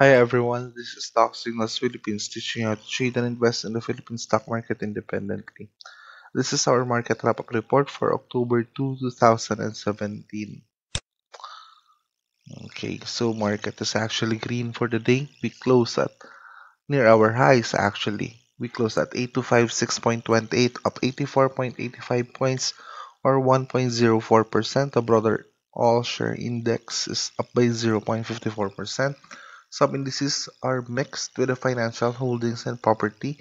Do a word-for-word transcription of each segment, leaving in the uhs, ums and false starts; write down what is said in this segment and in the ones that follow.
Hi everyone, this is Stock Signals Philippines teaching you how to trade and invest in the Philippine stock market independently. This is our market wrap-up report for October second, two thousand seventeen. Okay, so market is actually green for the day. We close at near our highs actually. We close at eight two five six point two eight, up eighty-four point eight five points or one point zero four percent. The broader all-share index is up by zero point five four percent. Some indices are mixed with the financial, holdings, and property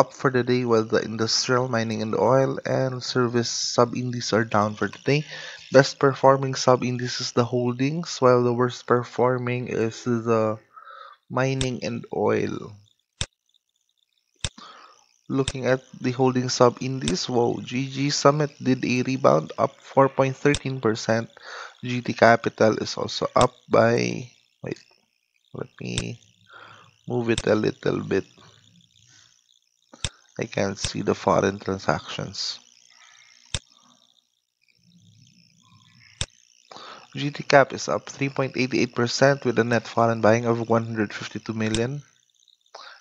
up for the day, while the industrial, mining and oil, and service sub-indices are down for the day. Best performing sub-indice is the holdings, while the worst performing is the mining and oil. Looking at the holding sub-indice, wow, G G Summit did a rebound, up four point one three percent. G T Capital is also up by... wait. Let me move it a little bit. I can't see the foreign transactions. G T Cap is up three point eight eight percent with a net foreign buying of one hundred fifty-two million.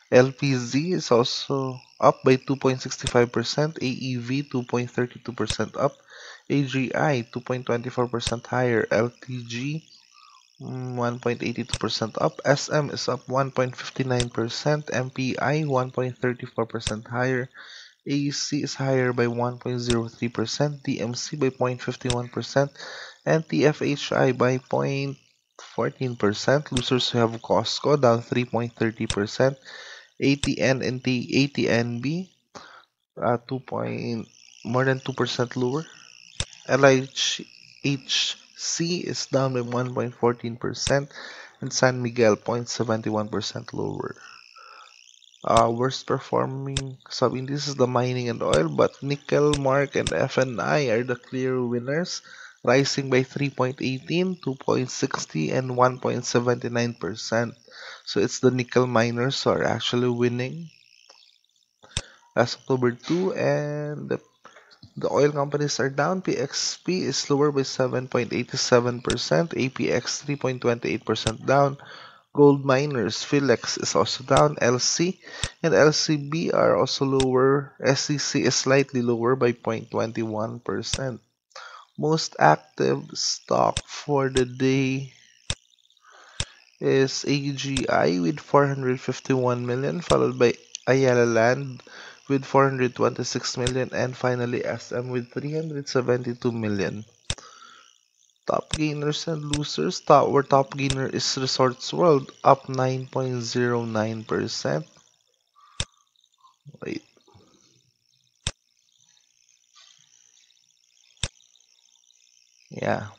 L P Z is also up by two point six five percent. A E V two point three two percent up. A G I two point two four percent higher. L T G one point eight two percent up. S M is up one point five nine percent. M P I one point three four percent higher. A C is higher by one point zero three percent. D M C by zero point five one percent. And T F H I by zero point one four percent. Losers who have Costco down three point three zero percent. A T N and the A T N B uh, two point more than two percent lower. L I H C is down by one point one four percent and San Miguel zero point seven one percent lower. Uh, worst performing sub-indices is the mining and oil, but nickel, mark, and F N I are the clear winners, rising by three point one eight, two point six zero, and one point seven nine percent. So it's the nickel miners who are actually winning as October second, and the The oil companies are down. P X P is lower by seven point eight seven percent. A P X three point two eight percent down. Gold miners, Philex is also down. L C and L C B are also lower. S E C is slightly lower by zero point two one percent. Most active stock for the day is A G I with four hundred fifty-one million, followed by Ayala Land with four hundred twenty-six million, and finally S M with three hundred seventy-two million. Top gainers and losers. Top, our top gainer is Resorts World, up nine point zero nine percent. Wait. Yeah.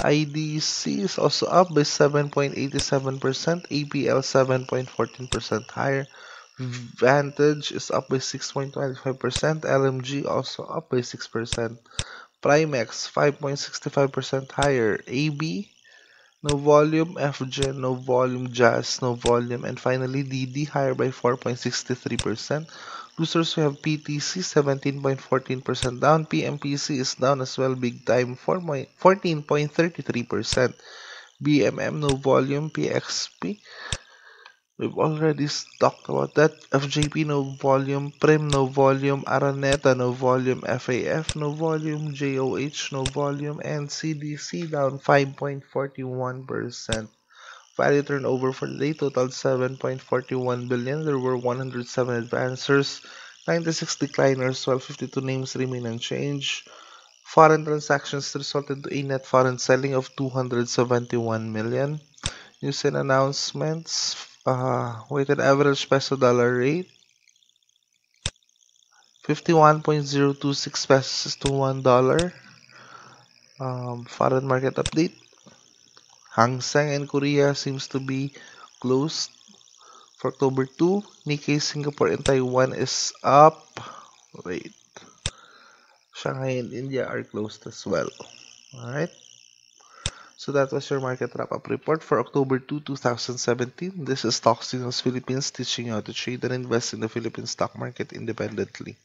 I D C is also up by seven point eight seven percent. A P L seven point one four percent higher. Vantage is up by six point two five percent. L M G also up by six percent. Primex five point six five percent higher. A B, no volume. F G, no volume. Jazz, no volume. And finally D D, higher by four point six three percent. Losers, we have P T C seventeen point one four percent down. P M P C is down as well, big time, fourteen point three three percent. B M M, no volume. P X P, we've already talked about that. F J P, no volume. Prim, no volume. Araneta, no volume. F A F, no volume. J O H, no volume. And C D C down five point four one percent. Value turnover for the day totaled seven point four one billion. There were one hundred seven advancers, ninety-six decliners, while fifty-two names remain unchanged. Foreign transactions resulted in net foreign selling of two hundred seventy-one million. News and announcements. Uh, weighted average peso dollar rate fifty-one point zero two six pesos to one dollar. Um, foreign market update. Hang Seng in Korea seems to be closed for October second. Nikkei, Singapore, and Taiwan is up. Wait. Shanghai and India are closed as well. Alright. So that was your market wrap-up report for October second, two thousand seventeen. This is Stock Signals Philippines teaching you how to trade and invest in the Philippine stock market independently.